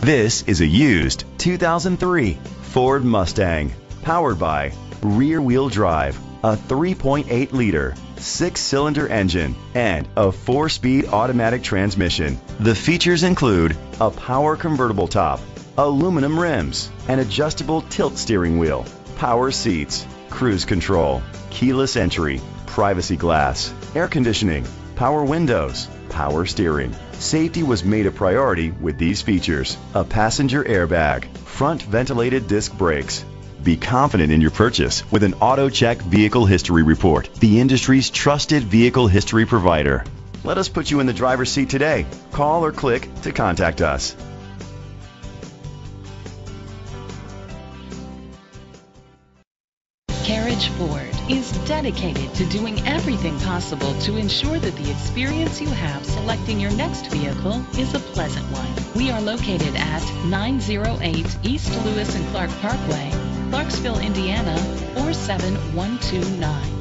This is a used 2003 Ford Mustang, powered by rear-wheel drive, a 3.8-liter, 6-cylinder engine, and a 4-speed automatic transmission. The features include a power convertible top, aluminum rims, an adjustable tilt steering wheel, power seats, cruise control, keyless entry, privacy glass, air conditioning, power windows, power steering. Safety was made a priority with these features: a passenger airbag, front ventilated disc brakes. Be confident in your purchase with an AutoCheck Vehicle History Report, the industry's trusted vehicle history provider. Let us put you in the driver's seat today. Call or click to contact us. Carriage Ford is dedicated to doing everything possible to ensure that the experience you have selecting your next vehicle is a pleasant one. We are located at 908 East Lewis and Clark Parkway, Clarksville, Indiana 47129.